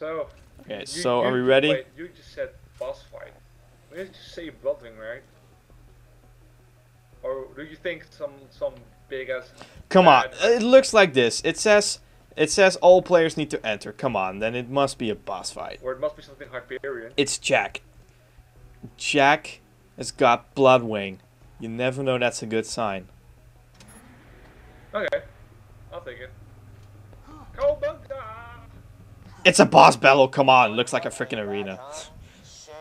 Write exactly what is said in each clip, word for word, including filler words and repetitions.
So. Okay, you, so you, are we ready? Wait, you just said boss fight. We didn't just say Bloodwing, right? Or do you think some some big ass? Come on, it looks like this. It says it says all players need to enter. Come on, then it must be a boss fight. Or it must be something Hyperion. It's Jack. Jack has got Bloodwing. You never know, that's a good sign. Okay, I'll take it. It's a boss battle. Come on, looks like a freaking arena. Shame.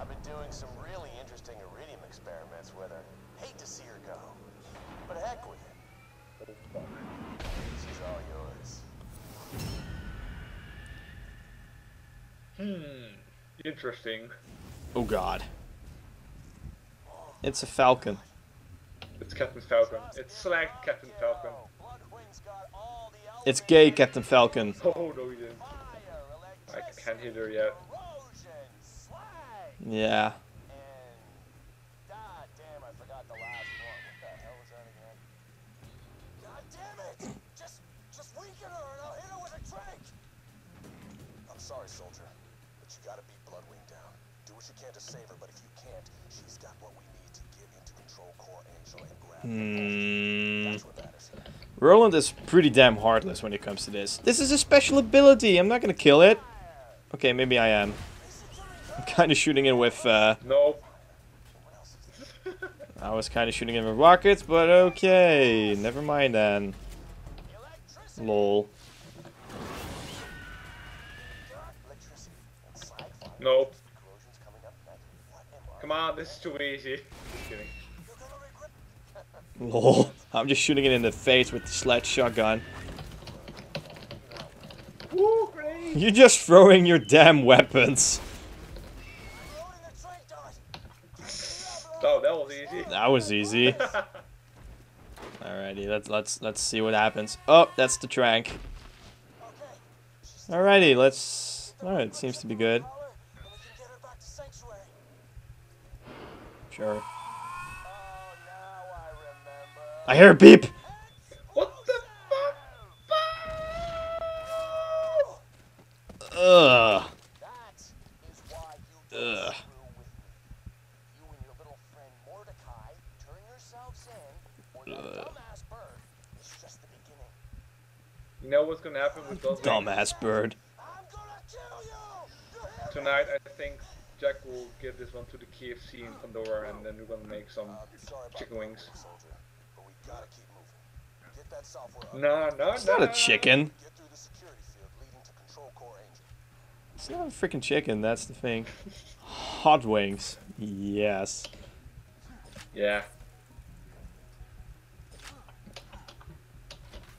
I've been doing some really interesting iridium experiments with her. Hate to see her go, but heck with it. She's all yours. Hmm. Interesting. Oh God. It's a Falcon. It's Captain Falcon. It's slack Captain Falcon. It's gay Captain Falcon. Oh no, he didn't. I can't hit her yet. Yeah. I'm sorry, soldier, but you gotta beat Bloodwing down. Do what you can to save her, but if you can't, she's got what we need to give into control core angel and grab her. That's what matters. Roland is pretty damn heartless when it comes to this. This is a special ability. I'm not gonna kill it. Okay, maybe I am. I'm kind of shooting it with. Uh, nope. I was kind of shooting it with rockets, but okay, never mind then. Lol. Nope. Come on, this is too easy. Just kidding. Lol. I'm just shooting it in the face with the sledge shotgun. Woo, great. You're just throwing your damn weapons. Oh, that was easy. That was easy. Alrighty, let's let's let's see what happens. Oh, that's the trank. Alrighty, let's. All right, seems to be good. Sure. I hear a beep! What the fuck? Ugh. Ugh. You know what's gonna happen with those dumbass bird? Tonight, I think Jack will give this one to the K F C in Pandora, and then we're gonna make some chicken wings. Gotta keep moving. Get that software up. No, no, no. It's not a chicken. Get through the security field leading to control core engine. It's not a freaking chicken, that's the thing. Hot wings. Yes. Yeah.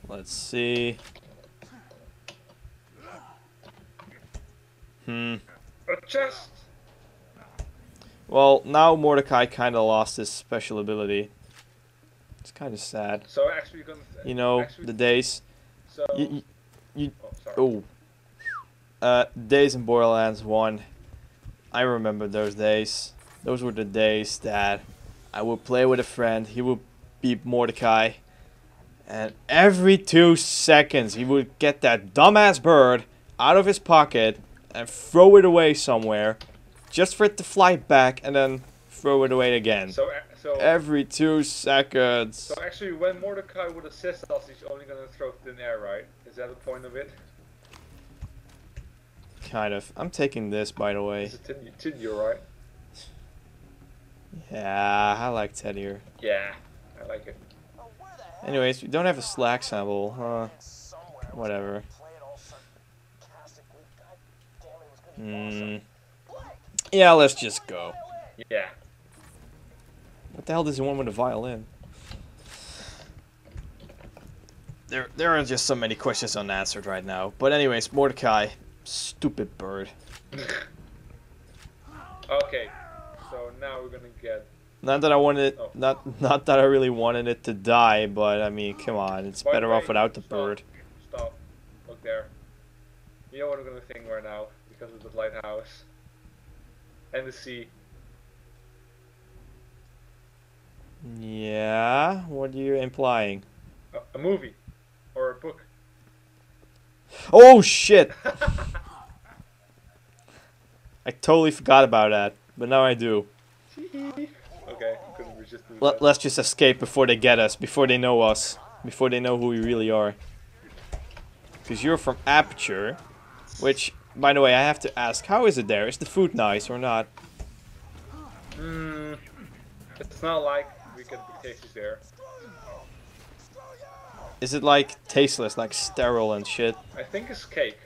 Let's see. Hmm. A chest. Well, now Mordecai kind of lost his special ability. It's kind of sad. So actually, you're gonna, you know, actually, the days. So you, you, you oh, oh, uh, days in Borderlands one. I remember those days. Those were the days that I would play with a friend. He would be Mordecai, and every two seconds he would get that dumbass bird out of his pocket and throw it away somewhere, just for it to fly back and then throw it away again. So, So, every two seconds. So actually, when Mordecai would assist us, he's only gonna throw thin air, right? Is that the point of it? Kind of. I'm taking this, by the way. It's a tin, tin you, right? Yeah, I like Teddier. Yeah, I like it. Anyways, we don't have a slack symbol, huh? Whatever. Mm. Yeah, let's just go. Yeah. What the hell does he want with a violin? There, there are just so many questions unanswered right now. But anyways, Mordecai, stupid bird. Okay, so now we're gonna get. Not that I wanted, oh. not not that I really wanted it to die, but I mean, come on, it's By better way, off without the stop, bird. Stop! Look there. You know what I'm gonna think right now because of the lighthouse and the sea. Yeah, what are you implying? A, a movie or a book. Oh shit. I totally forgot about that, but now I do. Okay, because we just Let, let's just escape before they get us, before they know us, before they know who we really are. Because you're from Aperture, which, by the way, I have to ask, how is it there? Is the food nice or not? Mm, it's not like we can be tasty there. Is it like tasteless, like sterile and shit? I think it's cake.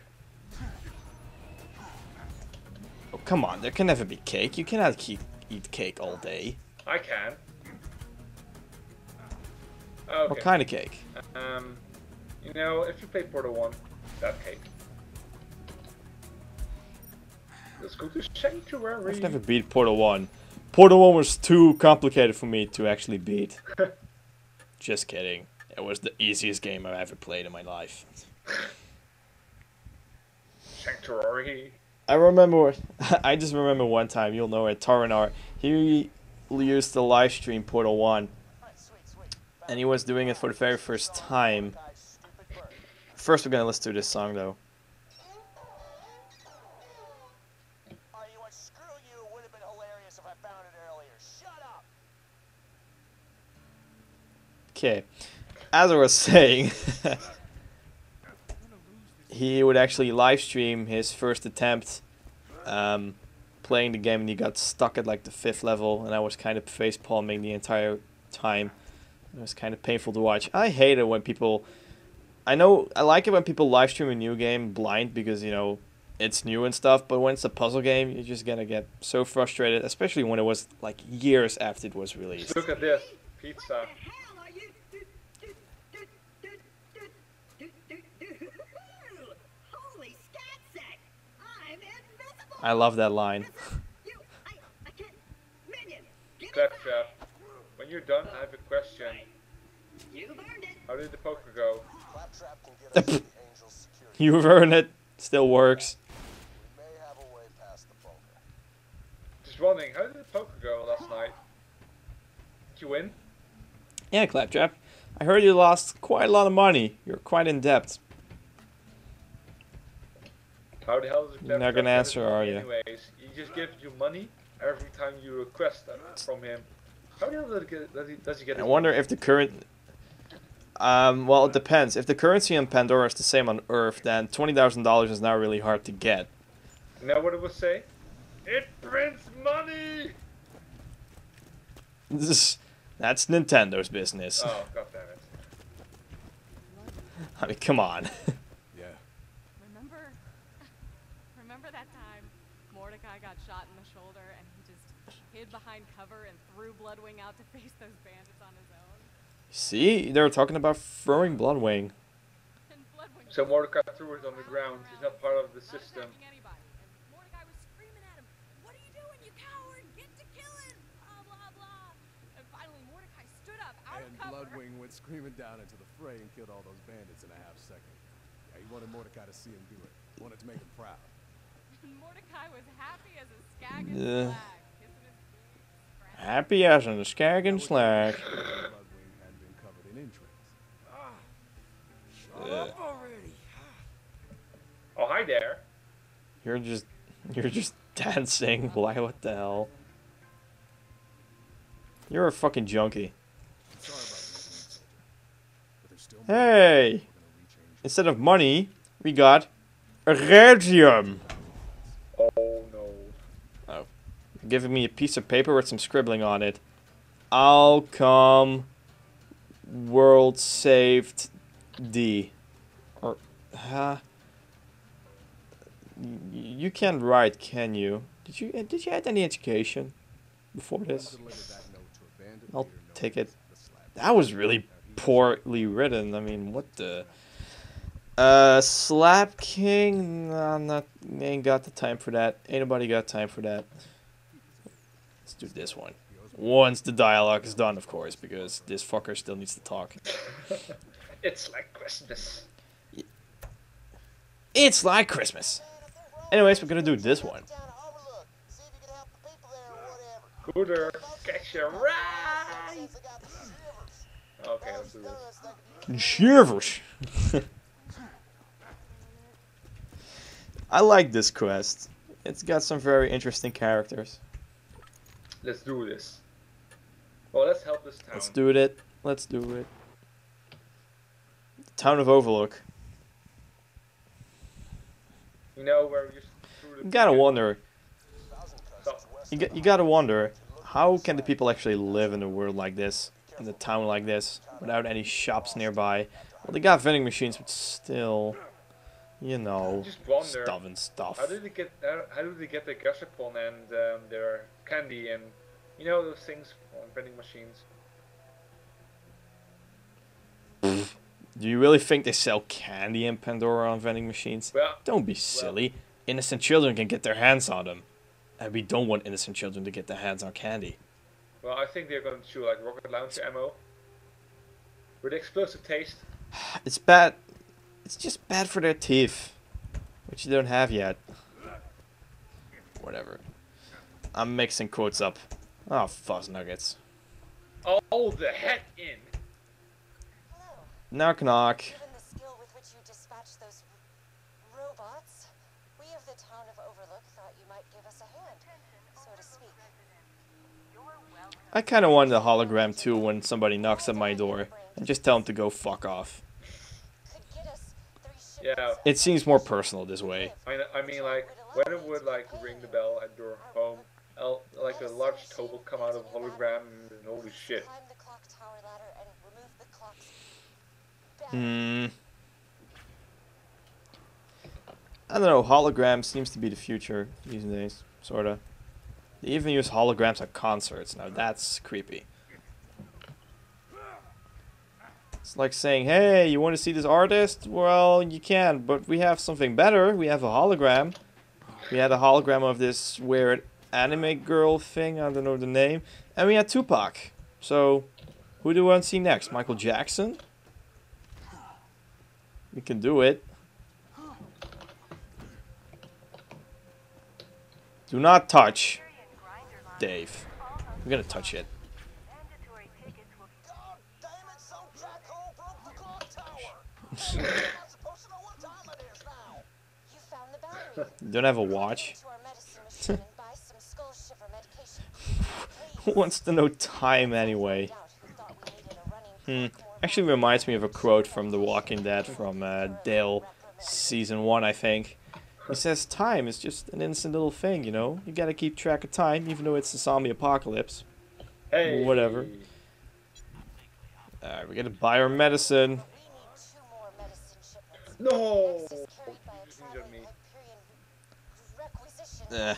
Oh, come on, there can never be cake. You cannot keep eat cake all day. I can. Okay. What kind of cake? Um, you know, if you play Portal one, that cake. Let's go to Sanctuary. I've never beat Portal one. Portal one was too complicated for me to actually beat. Just kidding. It was the easiest game I've ever played in my life. Sanctuary. I remember, I just remember one time, you'll know it, Taranar, he used to live stream Portal one. And he was doing it for the very first time. First we're gonna listen to this song though. Okay, as I was saying, he would actually live stream his first attempt um, playing the game, and he got stuck at like the fifth level, and I was kind of facepalming the entire time. It was kind of painful to watch. I hate it when people, I know, I like it when people live stream a new game blind because, you know, it's new and stuff, but when it's a puzzle game, you're just gonna get so frustrated, especially when it was like years after it was released. Look at this, pizza. I love that line. Claptrap, when you're done, I have a question. How did the poker go? You've earned it. Still works. Just wondering, how did the poker go last night? Did you win? Yeah, Claptrap. I heard you lost quite a lot of money. You're quite in debt. How the hell is it You're not gonna answer, are you? Anyways, he just gives you money every time you request that from him. How the hell does he get? Does he, does he get I wonder money? if the current. Um, well, it depends. If the currency on Pandora is the same on Earth, then twenty thousand dollars is now really hard to get. You know what it would say? It prints money. This is, that's Nintendo's business. Oh, God damn it! I mean, come on. Behind cover and threw Bloodwing out to face those bandits on his own. See, they're talking about throwing Bloodwing. So Mordecai threw it on the ground. He's not part of the system. Mordecai was screaming at him, "What are you doing, you coward? Get to killing!" Blah blah blah. And finally, Mordecai stood up out of cover. And Bloodwing went screaming down into the fray and killed all those bandits in a half second. Yeah, he wanted Mordecai to see him do it. He wanted to make him proud. Mordecai was happy as a skag in the flag. Happy as in a skag and slack. Oh, hi there. You're just, you're just dancing. Why? What the hell? You're a fucking junkie. Hey! Instead of money, we got a radium. Giving me a piece of paper with some scribbling on it. I'll come. World saved D. Or, huh? You can't write, can you? Did you did you have any education before this? I'll take it. That was really poorly written. I mean, what the? Uh, Slap King. Nah, I'm not. Ain't got the time for that. Ain't nobody got time for that. Do this one once the dialogue is done, of course, because this fucker still needs to talk. It's like Christmas. It's like Christmas. Anyways, we're gonna do this one. Hooter, catch a ride. Okay, let's do this. Shivers. I like this quest. it's got some very interesting characters. Let's do this. Well, let's help this town. Let's do it. Let's do it. The town of Overlook. You know where we just You gotta wonder. You got, you gotta wonder how can the people actually live in a world like this, in a town like this, without any shops nearby. Well, they got vending machines, but still, you know, wonder, stuff and stuff. How do they get? How do they get their gossip on and um, their candy and you know those things on vending machines? Do you really think they sell candy in Pandora on vending machines? Well, don't be silly. Well, innocent children can get their hands on them. And we don't want innocent children to get their hands on candy. Well, I think they're going to chew like rocket launcher ammo. With explosive taste. It's bad. It's just bad for their teeth. Which you don't have yet. Whatever. I'm mixing quotes up. Oh, fuzz nuggets. Oh, the heck in. Knock knock. Given the skill with which you dispatch those robots, we of the town of Overlook thought you might give us a hand, so to speak. I kind of wanted a hologram too when somebody knocks at my door and just tell them to go fuck off. Yeah. It seems more personal this way. I mean, like, when it would like ring the bell at your home, I'll, like a large toe will come out of a hologram and holy shit. Hmm. I don't know, hologram seems to be the future these days, sorta. They even use holograms at concerts, now that's creepy. It's like saying, hey, you want to see this artist? Well, you can, but we have something better, we have a hologram. We had a hologram of this weird anime girl thing, I don't know the name, and we had Tupac. So, who do we want to see next? Michael Jackson? We can do it. Do not touch, Dave. We're gonna touch it. You don't have a watch? Who wants to know time anyway? Hmm. Actually reminds me of a quote from The Walking Dead from uh, Dale season one, I think. He says time is just an innocent little thing, you know. You gotta keep track of time, even though it's a zombie apocalypse. Hey. Whatever. Alright, we gotta buy our medicine. No! Eh.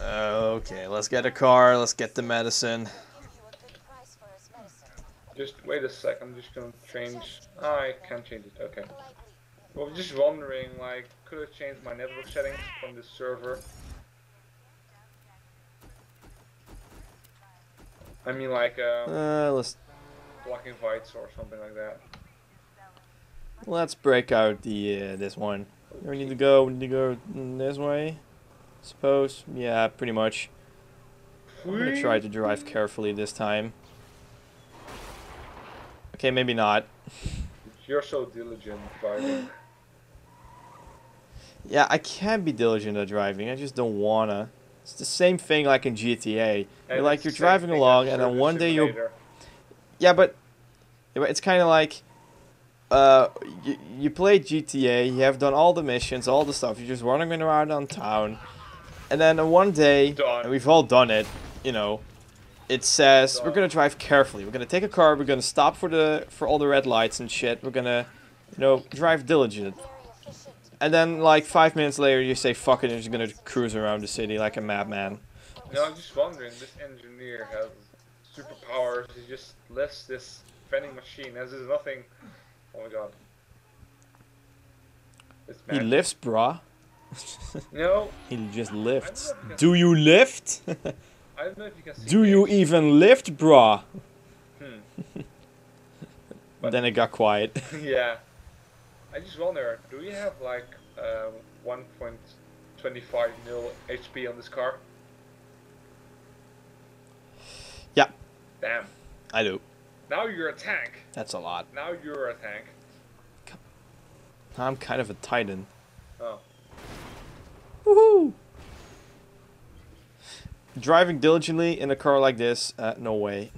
Okay, let's get a car, let's get the medicine. Just wait a sec, I'm just gonna change. Oh, I can't change it, okay. Well, I'm just wondering, like, could I change my network settings from this server? I mean, like, um, uh, let's block invites or something like that. Let's break out the uh, this one. We need to go, we need to go this way, I suppose. Yeah, pretty much. I'm gonna try to drive carefully this time. Okay, maybe not. You're so diligent driving. Yeah, I can be diligent at driving. I just don't wanna. It's the same thing like in G T A. You're like you're driving along, and then one day you're. Yeah, but it's kind of like, uh, you you play G T A. You have done all the missions, all the stuff. You're just running around on town, and then on one day, done. And we've all done it. You know. It says we're gonna drive carefully. We're gonna take a car. We're gonna stop for the for all the red lights and shit. We're gonna, you know, drive diligent. And then like five minutes later, you say fuck it, and you're gonna cruise around the city like a madman. No, I'm just wondering. This engineer has superpowers. He just lifts this vending machine as is nothing. Oh my god. It's he lifts, brah. No. He just lifts. Do you lift? I don't know if you can see Do you things. even lift, brah? Hmm. But then it got quiet. Yeah. I just wonder, do we have like uh, one point two five mil H P on this car? Yeah. Damn. I do. Now you're a tank. That's a lot. Now you're a tank. I'm kind of a titan. Oh. Woohoo! Driving diligently in a car like this, uh, no way.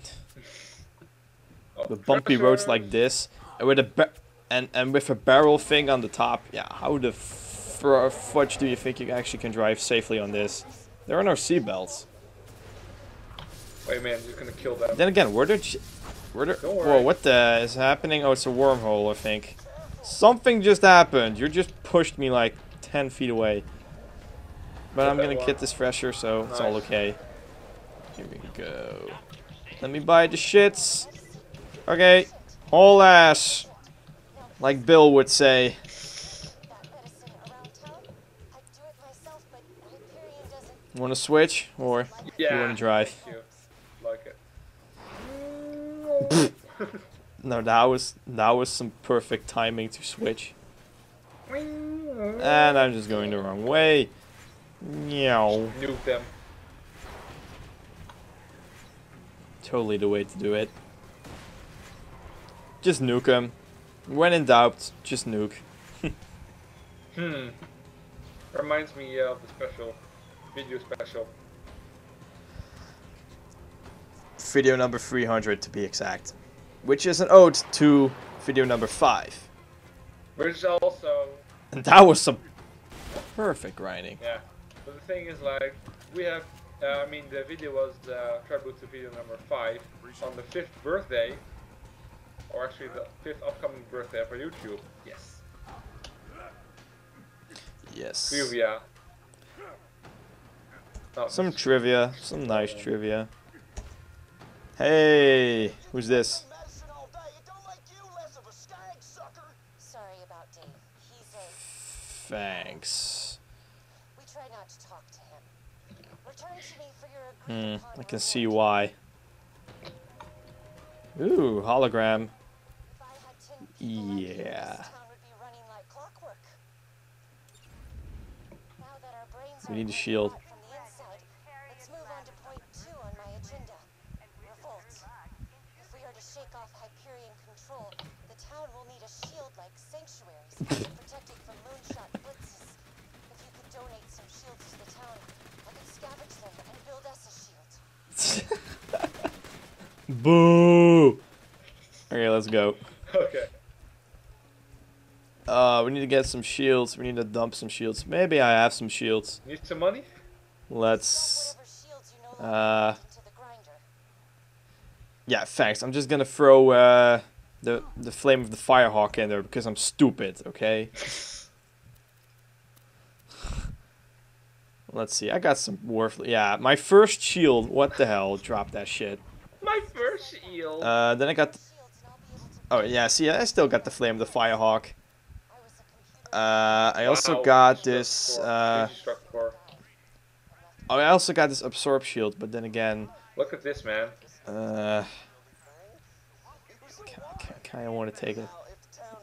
The bumpy roads like this, and with a ba and and with a barrel thing on the top. Yeah, how the fudge do you think you actually can drive safely on this? There are no seatbelts. Wait, man, you're gonna kill them. Then again, where did where did? Whoa, what the is happening? Oh, it's a wormhole, I think. Something just happened. You just pushed me like ten feet away. But I'm gonna get this fresher, so nice. It's all okay. Here we go. Let me buy the shits. Okay, all ass, like Bill would say. Want to switch or yeah, you want to drive? Thank you. Like it. No, that was that was some perfect timing to switch. And I'm just going the wrong way. Meow. Nuke them. Totally the way to do it. Just nuke them. When in doubt, just nuke. Hmm. Reminds me of the special. Video special. Video number three hundred to be exact. Which is an ode to video number five. Which also... And that was some perfect grinding. Yeah. But the thing is, like, we have... Uh, I mean, the video was the tribute to video number five. On the fifth birthday... Or actually the fifth upcoming birthday for YouTube. Yes. Yes. Trivia. Oh, some trivia. Some nice yeah. trivia. Hey! Who's this? Thanks. Hmm, I can see why. Ooh, hologram. Yeah. We need a shield. Let's move on to point two on my agenda. Revolt. If we are to shake off Hyperion control, the town will need a shield like sanctuaries to protect it from moonshot blitzes. If you could donate some shields to the town, I could scavenge them and build us a shield. Boo! Okay, let's go. Okay. Uh, we need to get some shields. We need to dump some shields. Maybe I have some shields. Need some money? Let's. Uh. Yeah, thanks. I'm just gonna throw uh, the the flame of the firehawk in there because I'm stupid. Okay. Let's see. I got some worthless. Yeah, my first shield. What the hell? Drop that shit. My first shield. Uh, then I got. The... Oh yeah, see, I still got the flame of the firehawk. Uh, I also wow. got this. Uh, I also got this absorb shield, but then again. Look at this, man. Uh, kind of want to take it.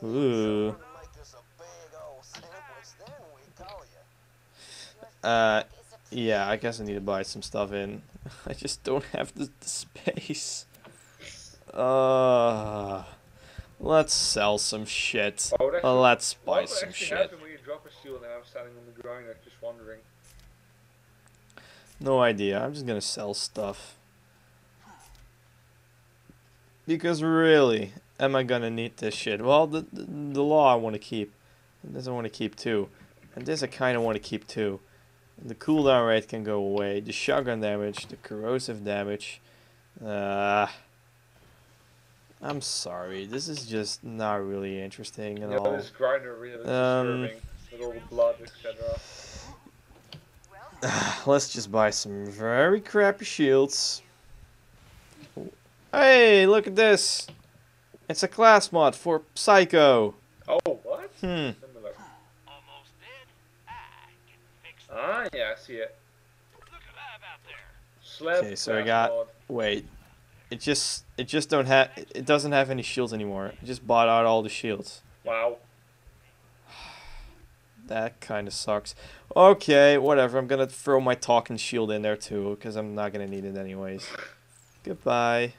Ooh. Uh, yeah, I guess I need to buy some stuff in. I just don't have the, the space. Uh, let's sell some shit. Oh, actually, let's buy some shit. When you drop a shield and I'm standing on the ground, I'm just wondering. No idea. I'm just gonna sell stuff. Because really, am I gonna need this shit? Well, the the, the law I want to keep. And this I want to keep too. And this I kind of want to keep too. And the cooldown rate can go away. The shotgun damage. The corrosive damage. Uh, I'm sorry. This is just not really interesting at yeah, all. Yeah, this grinder really um, disturbing. With all the blood, et cetera. Let's just buy some very crappy shields. Hey, look at this! It's a class mod for Psycho. Oh, what? Hmm. Almost dead. I can fix that. Ah, yeah, I see it. Look alive out there. Okay, so I got. Mod. Wait, it just it just don't have it doesn't have any shields anymore. It just bought out all the shields. Wow. That kind of sucks. Okay, whatever. I'm gonna throw my talking shield in there too, because I'm not gonna need it anyways. Goodbye.